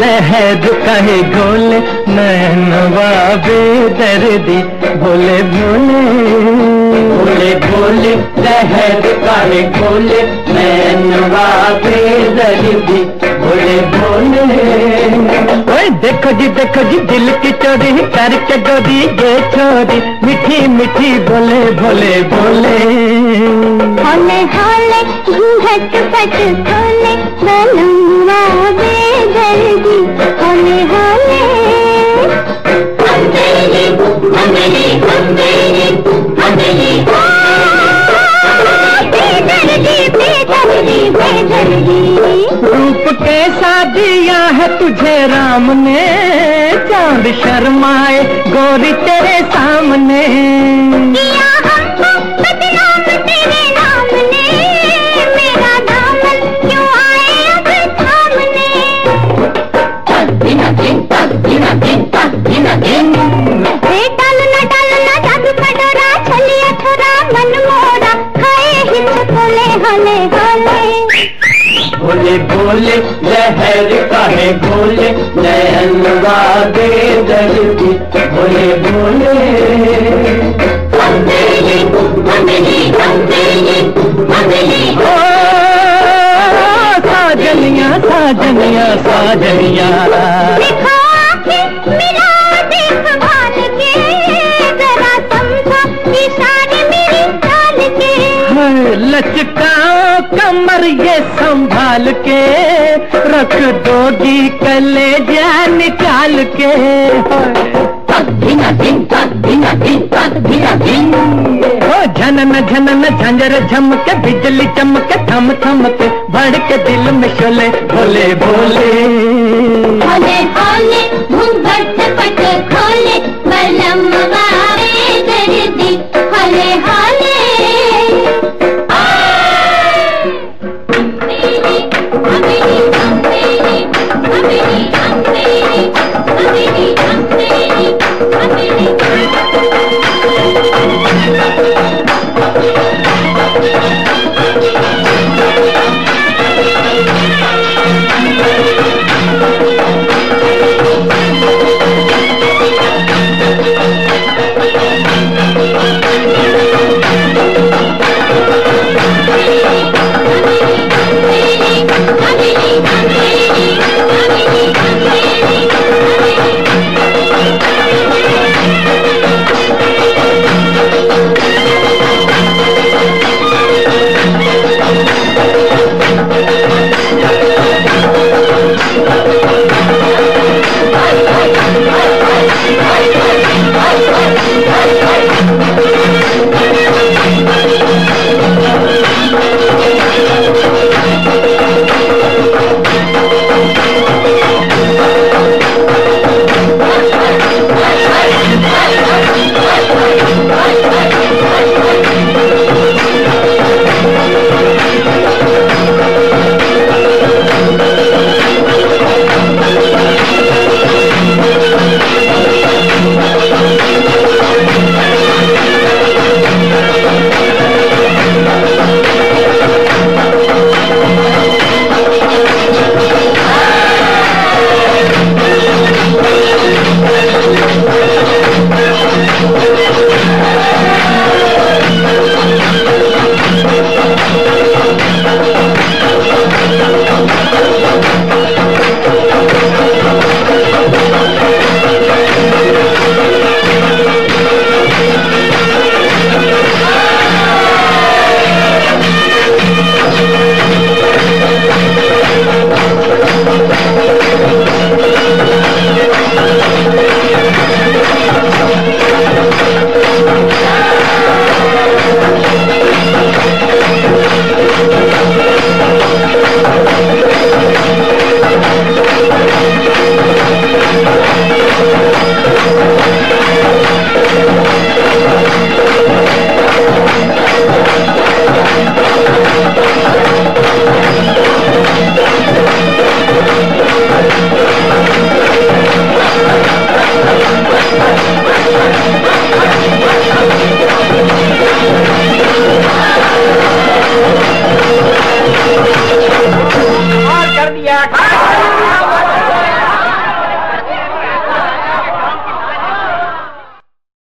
जहर कहे गोले नैनवा बेदर्दी भोले भोले भोले भोले जहर कहे गोले नैनवा बेदर्दी भोले भोले। देखो जी दिल की चोरी करके गोरी ये छोरी मीठी मीठी बोले बोले बोले होले होले घट पट खोले बनूंगा बेदर्दी होले होले। रूप कैसा दिया है तुझे राम ने, चांद शर्माए गोरी तेरे सामने। दिया हमको बदनाम तेरे नाम ने, मेरा दामन क्यों आए अब थामने। तक बिना दिन तक बिना दिन तक बिना दिन डाल ना जाग कटोरा छलिया छोरा मन मोरा खाए ही छोले हले हले। भोले भोले लहर काहे भोले नैनवा बेदर्दी भोले भोले। ओ साजनिया साजनिया साजनिया देखा आँखें मिला देख भाल के, जरा समझा इशारे मेरी चाल के। लचका कमर ये संभाल के रख दोगी कलेजा निकाल के। तक बिना दिन तक बिना दिन तक बिना दिन। ओ झनन झनन झंझर झमके बिजली चमके थम थम के भड़ के दिल में शोले भोले भोले भोले भोले। घूंघट पट खोले बलम